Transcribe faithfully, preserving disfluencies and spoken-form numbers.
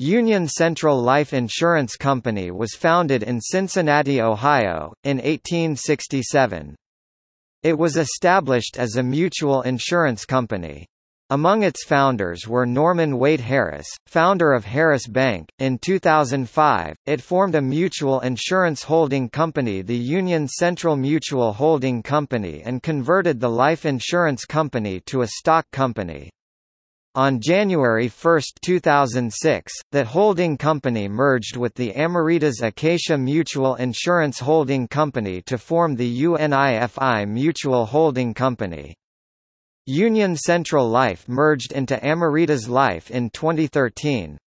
Union Central Life Insurance Company was founded in Cincinnati, Ohio, in eighteen sixty-seven. It was established as a mutual insurance company. Among its founders were Norman Wade Harris, founder of Harris Bank. In two thousand five, it formed a mutual insurance holding company, the Union Central Mutual Holding Company, and converted the life insurance company to a stock company. On January first two thousand six, that holding company merged with the Ameritas Acacia Mutual Insurance Holding Company to form the UNIFI Mutual Holding Company. Union Central Life merged into Ameritas Life in twenty thirteen.